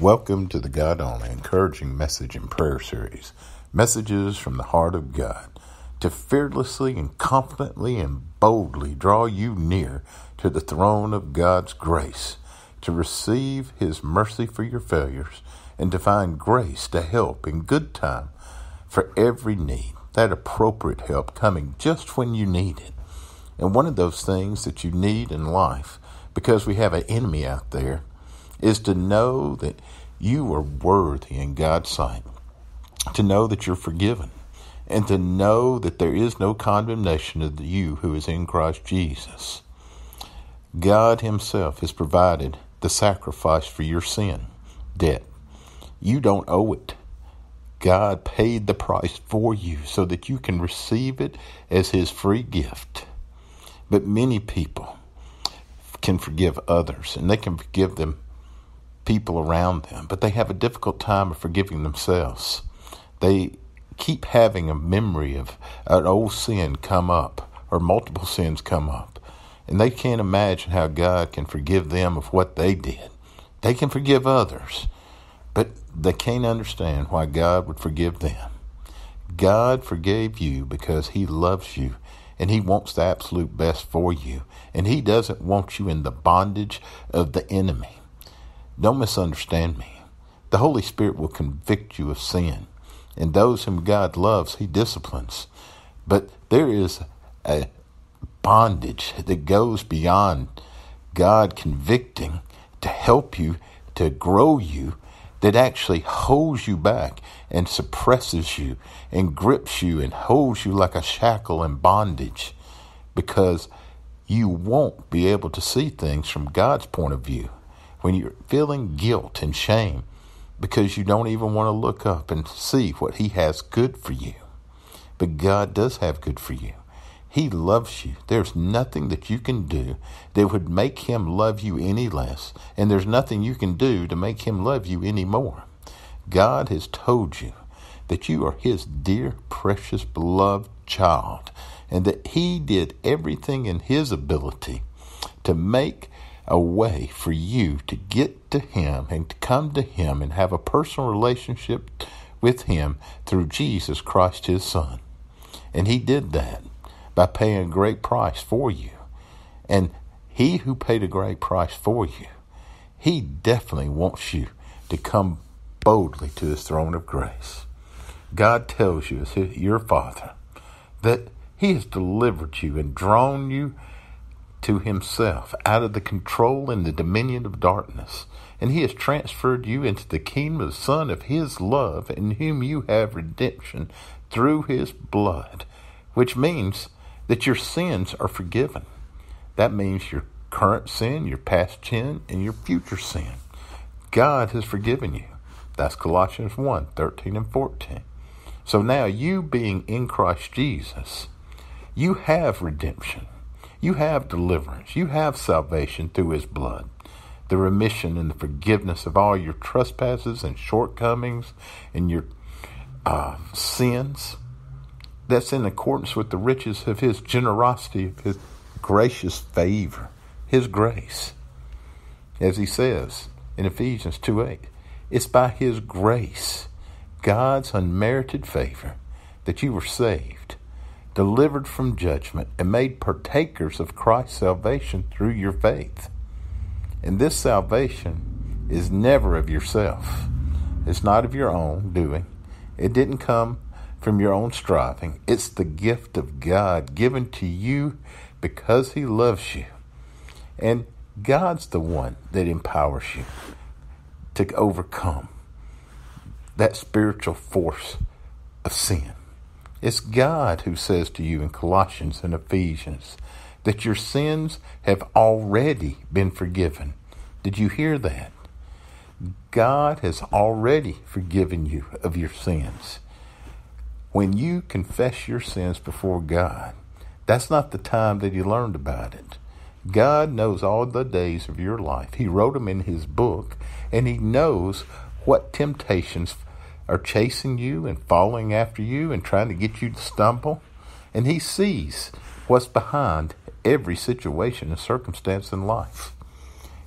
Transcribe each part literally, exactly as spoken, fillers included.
Welcome to the God Only Encouraging Message and Prayer Series, messages from the heart of God to fearlessly and confidently and boldly draw you near to the throne of God's grace, to receive His mercy for your failures, and to find grace to help in good time for every need, that appropriate help coming just when you need it. And one of those things that you need in life, because we have an enemy out there, is to know that you are worthy in God's sight, to know that you're forgiven, and to know that there is no condemnation of you who is in Christ Jesus. God Himself has provided the sacrifice for your sin, debt. You don't owe it. God paid the price for you so that you can receive it as His free gift. But many people can forgive others, and they can forgive them, people around them, but they have a difficult time of forgiving themselves. They keep having a memory of an old sin come up, or multiple sins come up, and they can't imagine how God can forgive them of what they did. They can forgive others, but they can't understand why God would forgive them. God forgave you because He loves you, and He wants the absolute best for you, and He doesn't want you in the bondage of the enemy. Don't misunderstand me. The Holy Spirit will convict you of sin, and those whom God loves, He disciplines. But there is a bondage that goes beyond God convicting to help you, to grow you, that actually holds you back and suppresses you and grips you and holds you like a shackle in bondage, because you won't be able to see things from God's point of view when you're feeling guilt and shame because you don't even want to look up and see what He has good for you. But God does have good for you. He loves you. There's nothing that you can do that would make Him love you any less, and there's nothing you can do to make Him love you any more. God has told you that you are His dear, precious, beloved child, and that He did everything in His ability to make a way for you to get to Him and to come to Him and have a personal relationship with Him through Jesus Christ, His Son. And He did that by paying a great price for you. And He who paid a great price for you, He definitely wants you to come boldly to His throne of grace. God tells you, as your Father, that He has delivered you and drawn you to Himself out of the control and the dominion of darkness, and He has transferred you into the kingdom of the Son of His love, in whom you have redemption through His blood, which means that your sins are forgiven. That means your current sin, your past sin, and your future sin. God has forgiven you. That's Colossians one, thirteen and fourteen. So now, you being in Christ Jesus, you have redemption. You have deliverance. You have salvation through His blood, the remission and the forgiveness of all your trespasses and shortcomings and your uh, sins. That's in accordance with the riches of His generosity, of His gracious favor, His grace. As He says in Ephesians two eight, it's by His grace, God's unmerited favor, that you were saved, delivered from judgment, and made partakers of Christ's salvation through your faith. And this salvation is never of yourself. It's not of your own doing. It didn't come from your own striving. It's the gift of God given to you because He loves you. And God's the one that empowers you to overcome that spiritual force of sin. It's God who says to you in Colossians and Ephesians that your sins have already been forgiven. Did you hear that? God has already forgiven you of your sins. When you confess your sins before God, that's not the time that He learned about it. God knows all the days of your life. He wrote them in His book, and He knows what temptations are chasing you and following after you and trying to get you to stumble. And He sees what's behind every situation and circumstance in life.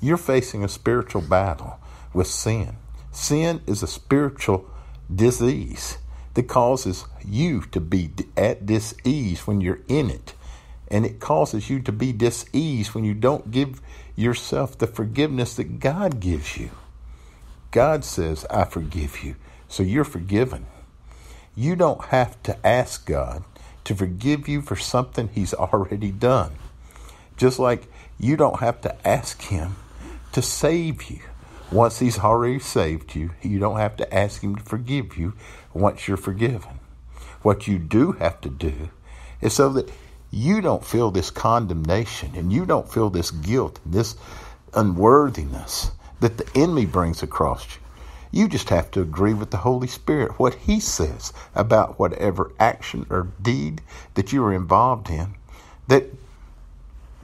You're facing a spiritual battle with sin, Sin is a spiritual disease that causes you to be at dis-ease when you're in it. And it causes you to be dis-ease when you don't give yourself the forgiveness that God gives you. God says, I forgive you. So you're forgiven. You don't have to ask God to forgive you for something he's already done. Just like you don't have to ask him to save you. Once he's already saved you, you don't have to ask him to forgive you once you're forgiven. What you do have to do is so that you don't feel this condemnation and you don't feel this guilt and this unworthiness that the enemy brings across you. You just have to agree with the Holy Spirit, what he says about whatever action or deed that you are involved in that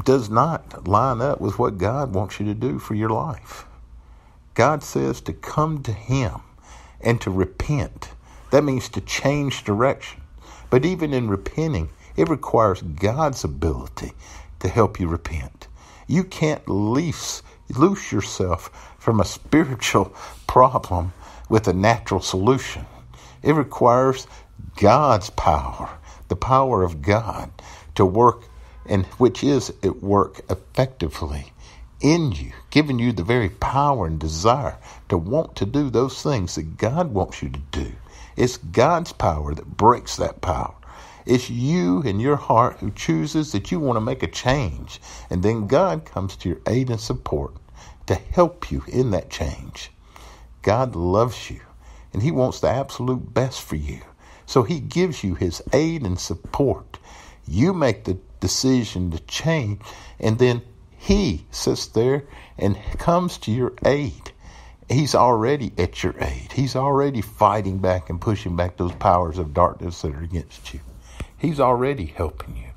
does not line up with what God wants you to do for your life. God says to come to him and to repent. That means to change direction. But even in repenting, it requires God's ability to help you repent. You can't loose, loose yourself from a spiritual problem with a natural solution. It requires God's power, the power of God, to work, and which is at work effectively in you, giving you the very power and desire to want to do those things that God wants you to do. It's God's power that breaks that power. It's you and your heart who chooses that you want to make a change. And then God comes to your aid and support to help you in that change. God loves you, and he wants the absolute best for you. So he gives you his aid and support. You make the decision to change, and then he sits there and comes to your aid. He's already at your aid. He's already fighting back and pushing back those powers of darkness that are against you. He's already helping you,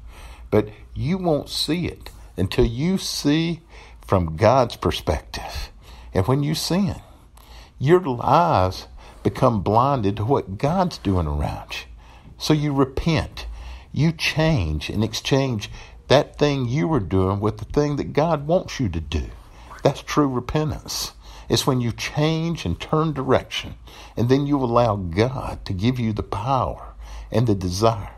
but you won't see it until you see from God's perspective. And when you sin, your eyes become blinded to what God's doing around you. So you repent, you change and exchange that thing you were doing with the thing that God wants you to do. That's true repentance. It's when you change and turn direction, and then you allow God to give you the power and the desire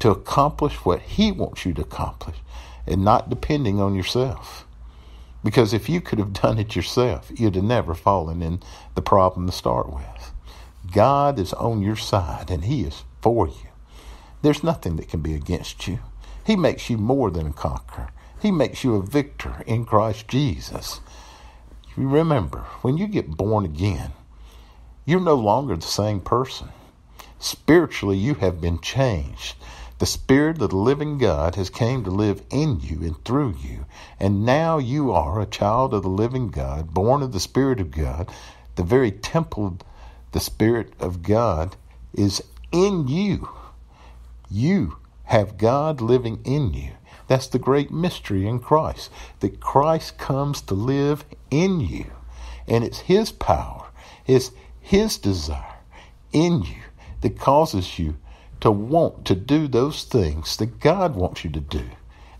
to accomplish what he wants you to accomplish and not depending on yourself. Because if you could have done it yourself, you'd have never fallen in the problem to start with. God is on your side and he is for you. There's nothing that can be against you. He makes you more than a conqueror. He makes you a victor in Christ Jesus. Remember, when you get born again, you're no longer the same person. Spiritually, you have been changed. The Spirit of the living God has came to live in you and through you. And now you are a child of the living God, born of the Spirit of God. The very temple of the Spirit of God is in you. You have God living in you. That's the great mystery in Christ, that Christ comes to live in you. And it's his power, it's his desire in you that causes you to want to do those things that God wants you to do.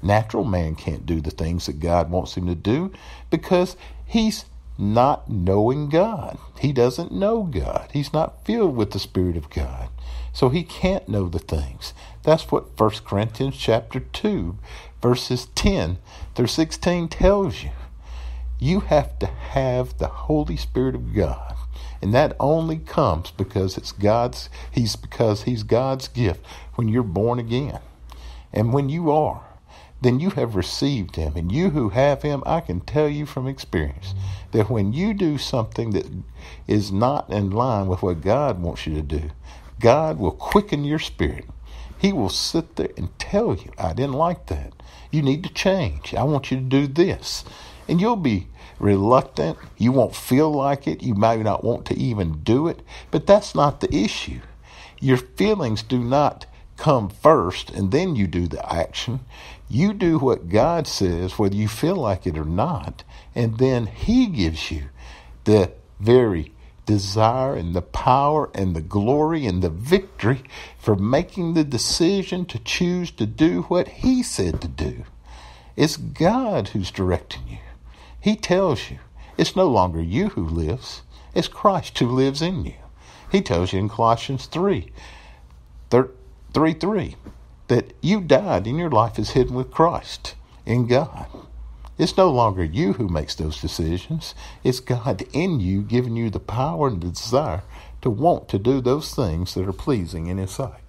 Natural man can't do the things that God wants him to do because he's not knowing God. He doesn't know God. He's not filled with the Spirit of God. So he can't know the things. That's what First Corinthians chapter two, verses ten through sixteen tells you. You have to have the Holy Spirit of God. And that only comes because it's God's, he's because he's God's gift when you're born again. And when you are, then you have received him. And you who have him, I can tell you from experience that when you do something that is not in line with what God wants you to do, God will quicken your spirit. He will sit there and tell you, I didn't like that. You need to change. I want you to do this. And you'll be reluctant. You won't feel like it. You may not want to even do it. But that's not the issue. Your feelings do not come first, and then you do the action. You do what God says, whether you feel like it or not. And then he gives you the very desire and the power and the glory and the victory for making the decision to choose to do what he said to do. It's God who's directing you. He tells you. It's no longer you who lives. It's Christ who lives in you. He tells you in Colossians three, three, three, that you died and your life is hidden with Christ in God. It's no longer you who makes those decisions. It's God in you giving you the power and the desire to want to do those things that are pleasing in His sight.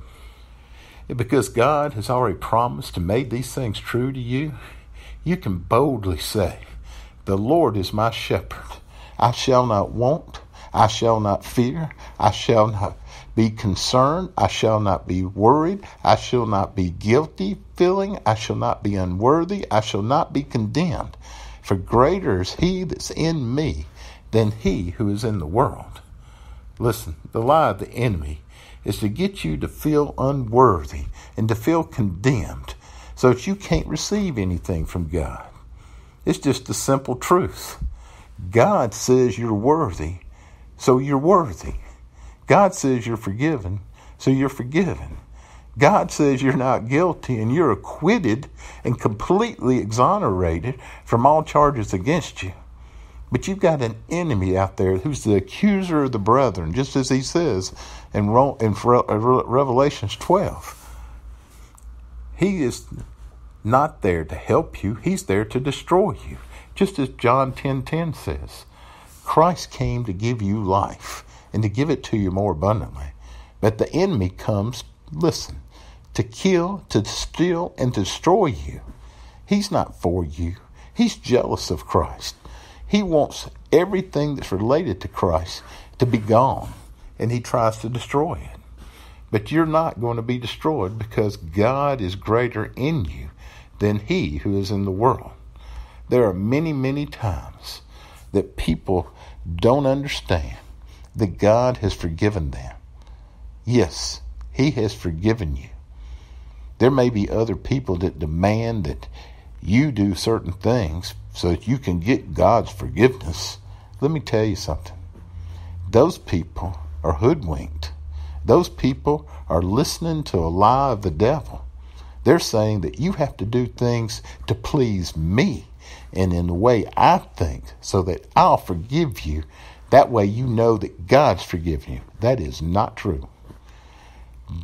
Because God has already promised and made these things true to you, you can boldly say, "The Lord is my shepherd. I shall not want. I shall not fear. I shall not be concerned. I shall not be worried. I shall not be guilty feeling. I shall not be unworthy. I shall not be condemned. For greater is He that's in me than he who is in the world." Listen, the lie of the enemy is to get you to feel unworthy and to feel condemned so that you can't receive anything from God. It's just the simple truth. God says you're worthy, so you're worthy. God says you're forgiven, so you're forgiven. God says you're not guilty, and you're acquitted and completely exonerated from all charges against you. But you've got an enemy out there who's the accuser of the brethren, just as he says in Revelation twelve. He is not there to help you. He's there to destroy you, just as John ten ten says. Christ came to give you life and to give it to you more abundantly. But the enemy comes, listen, to kill, to steal, and to destroy you. He's not for you. He's jealous of Christ. He wants everything that's related to Christ to be gone, and he tries to destroy it. But you're not going to be destroyed because God is greater in you than he who is in the world. There are many, many times that people don't understand that God has forgiven them. Yes, he has forgiven you. There may be other people that demand that you do certain things so that you can get God's forgiveness. Let me tell you something. Those people are hoodwinked. Those people are listening to a lie of the devil. They're saying that you have to do things to please me and in the way I think so that I'll forgive you. That way you know that God's forgiven you. That is not true.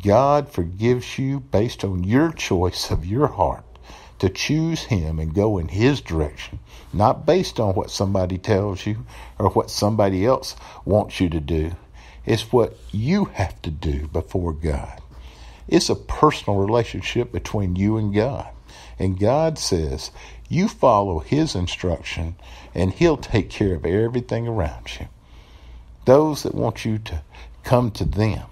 God forgives you based on your choice of your heart to choose him and go in his direction, not based on what somebody tells you or what somebody else wants you to do. It's what you have to do before God. It's a personal relationship between you and God. And God says, you follow his instruction and he'll take care of everything around you. Those that want you to come to them,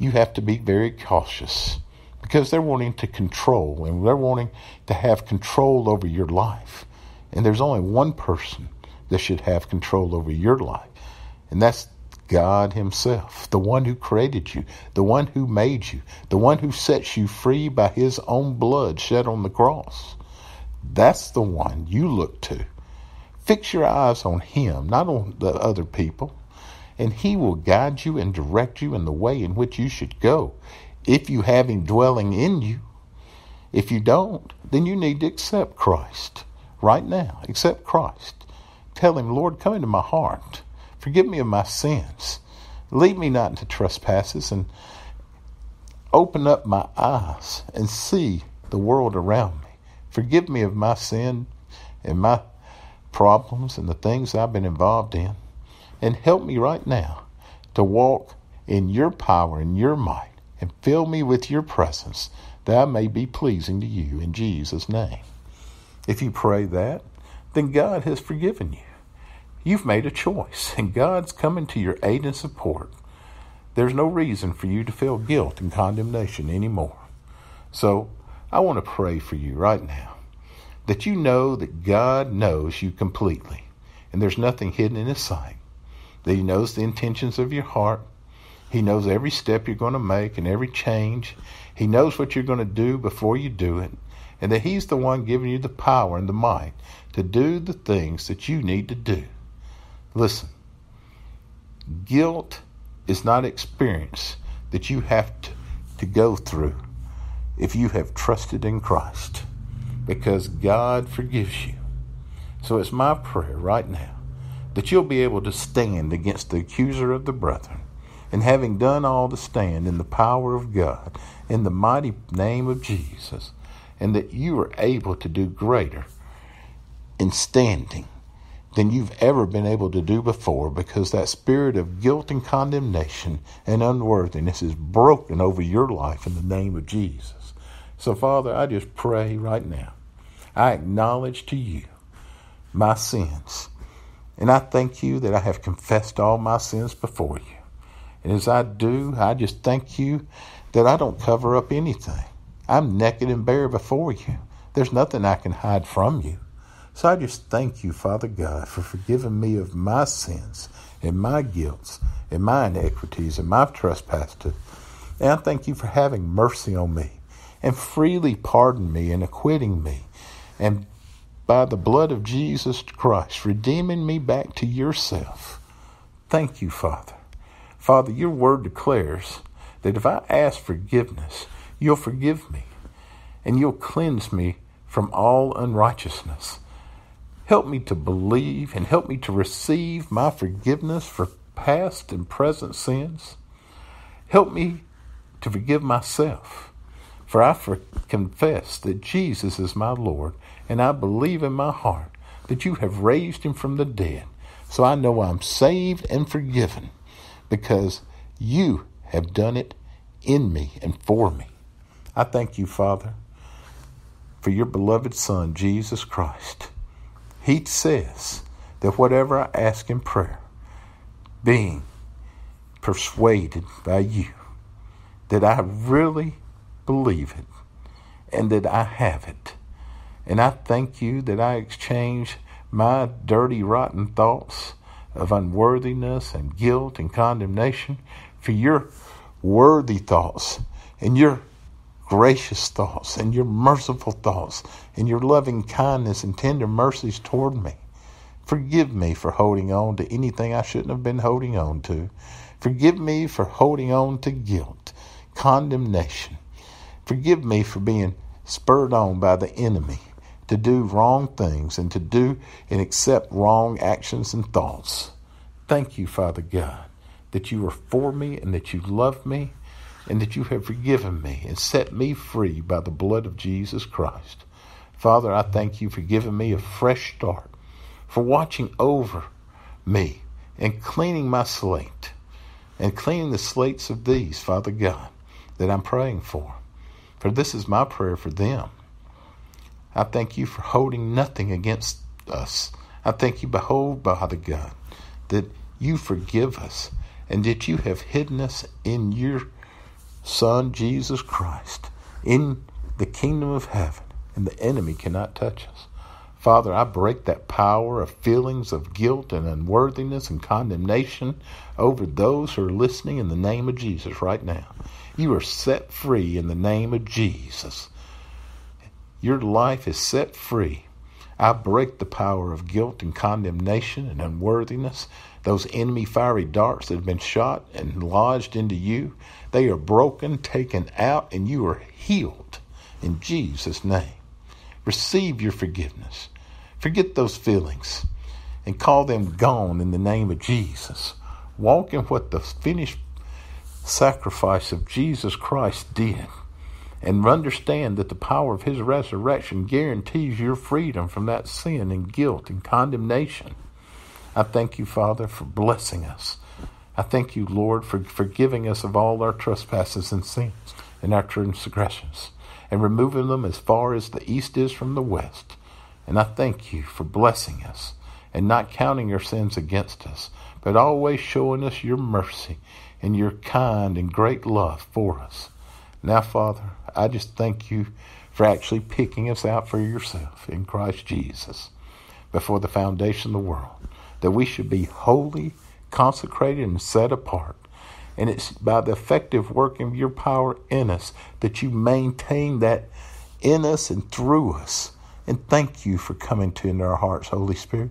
you have to be very cautious, because they're wanting to control and they're wanting to have control over your life. And there's only one person that should have control over your life, and that's God himself, the one who created you, the one who made you, the one who sets you free by his own blood shed on the cross. That's the one you look to. Fix your eyes on him, not on the other people, and he will guide you and direct you in the way in which you should go, if you have him dwelling in you. If you don't, then you need to accept Christ right now. Accept Christ. Tell him, Lord, come into my heart. Forgive me of my sins. Lead me not into trespasses, and open up my eyes and see the world around me. Forgive me of my sin and my problems and the things I've been involved in. And help me right now to walk in your power and your might, and fill me with your presence, that I may be pleasing to you in Jesus' name. If you pray that, then God has forgiven you. You've made a choice, and God's coming to your aid and support. There's no reason for you to feel guilt and condemnation anymore. So I want to pray for you right now, that you know that God knows you completely, and there's nothing hidden in his sight, that he knows the intentions of your heart. He knows every step you're going to make and every change. He knows what you're going to do before you do it, and that he's the one giving you the power and the might to do the things that you need to do. Listen, guilt is not an experience that you have to, to go through if you have trusted in Christ, because God forgives you. So it's my prayer right now that you'll be able to stand against the accuser of the brethren. And having done all to stand in the power of God, in the mighty name of Jesus, and that you are able to do greater in standing than you've ever been able to do before, because that spirit of guilt and condemnation and unworthiness is broken over your life in the name of Jesus. So, Father, I just pray right now. I acknowledge to you my sins, and I thank you that I have confessed all my sins before you. And as I do, I just thank you that I don't cover up anything. I'm naked and bare before you. There's nothing I can hide from you. So I just thank you, Father God, for forgiving me of my sins and my guilts and my inequities and my trespasses. And I thank you for having mercy on me and freely pardon me and acquitting me, and by the blood of Jesus Christ, redeeming me back to yourself. Thank you, Father. Father, your word declares that if I ask forgiveness, you'll forgive me and you'll cleanse me from all unrighteousness. Help me to believe and help me to receive my forgiveness for past and present sins. Help me to forgive myself, for I for- confess that Jesus is my Lord, and I believe in my heart that you have raised him from the dead. So I know I'm saved and forgiven, because you have done it in me and for me. I thank you, Father, for your beloved Son, Jesus Christ. He says that whatever I ask in prayer, being persuaded by you that I really believe it and that I have it. And I thank you that I exchange my dirty, rotten thoughts of unworthiness and guilt and condemnation for your worthy thoughts and your gracious thoughts and your merciful thoughts and your loving kindness and tender mercies toward me. Forgive me for holding on to anything I shouldn't have been holding on to. Forgive me for holding on to guilt, condemnation. Forgive me for being spurred on by the enemy to do wrong things and to do and accept wrong actions and thoughts. Thank you, Father God, that you are for me and that you love me and that you have forgiven me and set me free by the blood of Jesus Christ. Father, I thank you for giving me a fresh start, for watching over me and cleaning my slate and cleaning the slates of these, Father God, that I'm praying for. For this is my prayer for them. I thank you for holding nothing against us. I thank you, behold, Father God, that you forgive us and that you have hidden us in your Son, Jesus Christ, in the kingdom of heaven, and the enemy cannot touch us. Father, I break that power of feelings of guilt and unworthiness and condemnation over those who are listening in the name of Jesus right now. You are set free in the name of Jesus. Your life is set free. I break the power of guilt and condemnation and unworthiness. Those enemy fiery darts that have been shot and lodged into you, they are broken, taken out, and you are healed in Jesus' name. Receive your forgiveness. Forget those feelings and call them gone in the name of Jesus. Walk in what the finished sacrifice of Jesus Christ did. And understand that the power of his resurrection guarantees your freedom from that sin and guilt and condemnation. I thank you, Father, for blessing us. I thank you, Lord, for forgiving us of all our trespasses and sins and our transgressions and removing them as far as the east is from the west. And I thank you for blessing us and not counting our sins against us, but always showing us your mercy and your kind and great love for us. Now, Father, I just thank you for actually picking us out for yourself in Christ Jesus before the foundation of the world, that we should be holy, consecrated, and set apart. And it's by the effective work of your power in us that you maintain that in us and through us. And thank you for coming to in our hearts, Holy Spirit.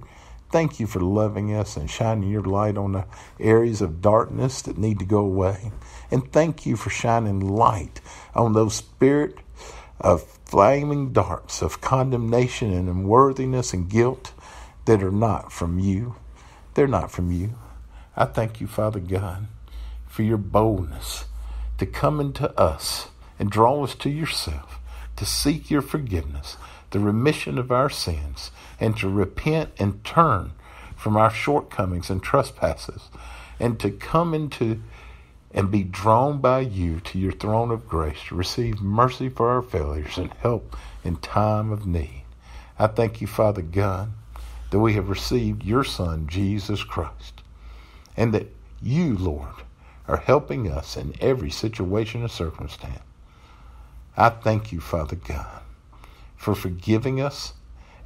Thank you for loving us and shining your light on the areas of darkness that need to go away. And thank you for shining light on those spirit of flaming darts of condemnation and unworthiness and guilt that are not from you. They're not from you. I thank you, Father God, for your boldness to come into us and draw us to yourself, to seek your forgiveness, the remission of our sins, and to repent and turn from our shortcomings and trespasses, and to come into and be drawn by you to your throne of grace to receive mercy for our failures and help in time of need. I thank you, Father God, that we have received your Son, Jesus Christ, and that you, Lord, are helping us in every situation and circumstance. I thank you, Father God, for forgiving us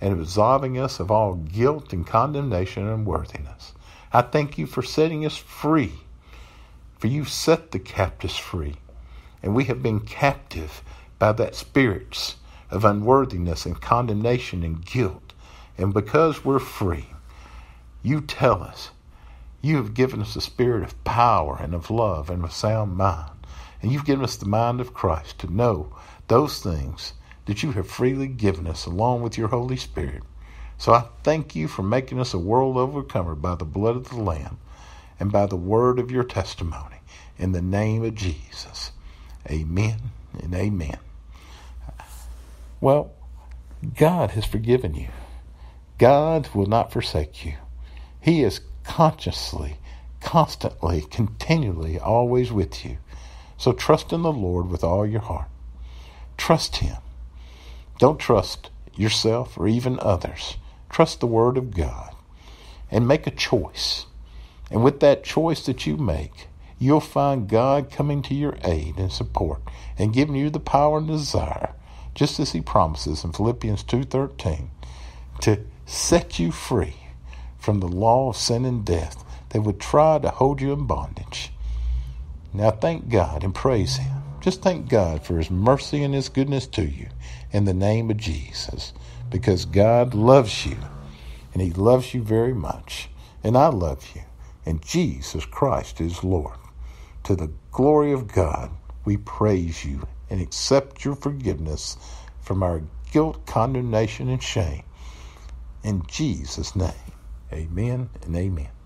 and absolving us of all guilt and condemnation and unworthiness. I thank you for setting us free, for you set the captives free, and we have been captive by that spirits of unworthiness and condemnation and guilt. And because we're free, you tell us, you have given us the spirit of power and of love and of sound mind. And you've given us the mind of Christ to know those things that you have freely given us along with your Holy Spirit. So I thank you for making us a world overcomer by the blood of the Lamb and by the word of your testimony. In the name of Jesus, amen and amen. Well, God has forgiven you. God will not forsake you. He is consciously, constantly, continually, always with you. So trust in the Lord with all your heart. Trust him. Don't trust yourself or even others. Trust the word of God and make a choice. And with that choice that you make, you'll find God coming to your aid and support and giving you the power and desire, just as he promises in Philippians two thirteen, to set you free from the law of sin and death that would try to hold you in bondage. Now thank God and praise him. Just thank God for his mercy and his goodness to you in the name of Jesus, because God loves you, and he loves you very much, and I love you, and Jesus Christ is Lord. To the glory of God, we praise you and accept your forgiveness from our guilt, condemnation, and shame. In Jesus' name, amen and amen.